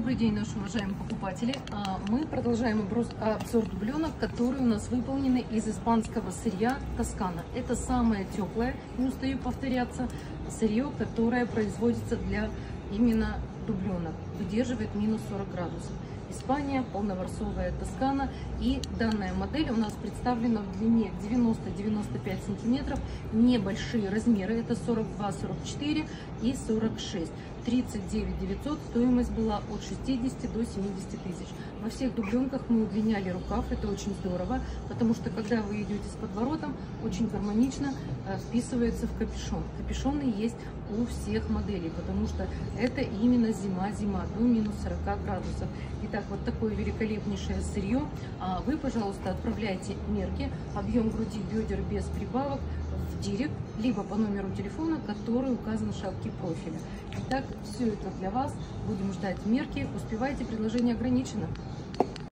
Добрый день, наши уважаемые покупатели. Мы продолжаем обзор дубленок, которые у нас выполнены из испанского сырья Тоскана. Это самое теплое, не устаю повторяться, сырье, которое производится для именно дубленок. Выдерживает минус 40 градусов. Испания, полноворсовая Тоскана. И данная модель у нас представлена в длине 90-95 сантиметров. Небольшие размеры. Это 42, 44 и 46. 39 900. Стоимость была от 60 до 70 тысяч. Во всех дубленках мы удлиняли рукав. Это очень здорово, потому что когда вы идете с подворотом, очень гармонично вписывается в капюшон. Капюшоны есть у всех моделей, потому что это именно зима-зима до минус 40 градусов. Итак, вот такое великолепнейшее сырье. Вы, пожалуйста, отправляйте мерки, объем груди, бедер без прибавок в директ, либо по номеру телефона, который указан в шапке профиля. Итак, все это для вас. Будем ждать мерки. Успевайте, предложение ограничено.